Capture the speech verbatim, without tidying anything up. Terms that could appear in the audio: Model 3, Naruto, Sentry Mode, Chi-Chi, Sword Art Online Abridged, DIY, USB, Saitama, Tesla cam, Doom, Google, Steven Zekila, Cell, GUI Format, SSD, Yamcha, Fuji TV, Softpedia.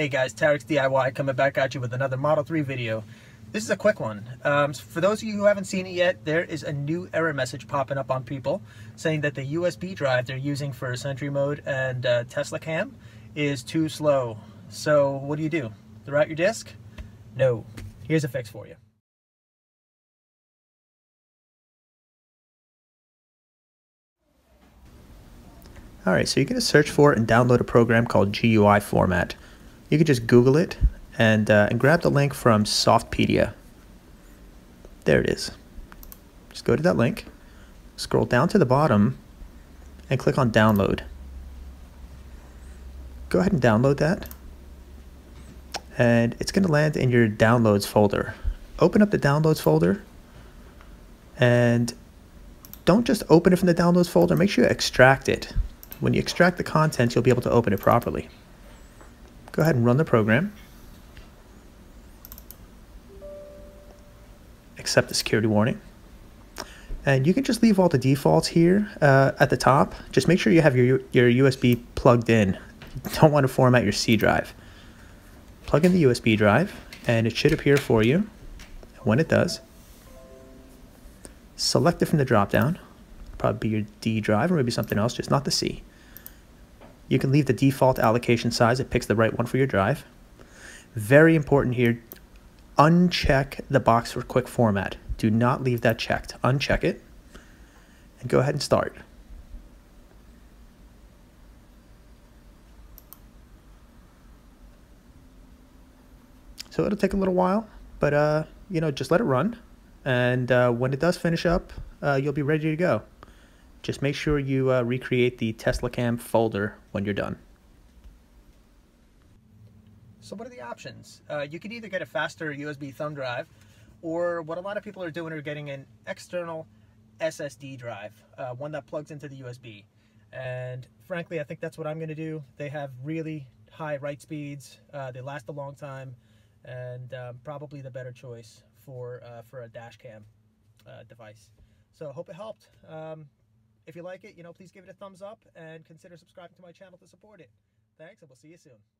Hey guys, Tarek's D I Y coming back at you with another Model three video. This is a quick one. Um, for those of you who haven't seen it yet, there is a new error message popping up on people saying that the U S B drive they're using for Sentry Mode and uh, Tesla cam is too slow. So what do you do? Throw out your disk? No. Here's a fix for you. Alright, so you're going to search for and download a program called G U I Format. You can just Google it and, uh, and grab the link from Softpedia. There it is. Just go to that link, scroll down to the bottom, and click on Download. Go ahead and download that. And it's going to land in your Downloads folder. Open up the Downloads folder and don't just open it from the Downloads folder, make sure you extract it. When you extract the content, you'll be able to open it properly. Go ahead and run the program. Accept the security warning. And you can just leave all the defaults here uh, at the top. Just make sure you have your, your U S B plugged in. You don't want to format your C drive. Plug in the U S B drive and it should appear for you. When it does, select it from the drop-down. Probably your D drive or maybe something else, just not the C. You can leave the default allocation size. It picks the right one for your drive. Very important here, uncheck the box for quick format. Do not leave that checked. Uncheck it and go ahead and start. So it'll take a little while, but uh, you know, just let it run. And uh, when it does finish up, uh, you'll be ready to go. Just make sure you uh, recreate the Tesla cam folder when you're done. So what are the options? Uh, you can either get a faster U S B thumb drive, or what a lot of people are doing are getting an external S S D drive, uh, one that plugs into the U S B. And frankly, I think that's what I'm gonna do. They have really high write speeds, uh, they last a long time, and um, probably the better choice for, uh, for a dash cam uh, device. So I hope it helped. Um, If you like it, you know, please give it a thumbs up and consider subscribing to my channel to support it. Thanks, and we'll see you soon.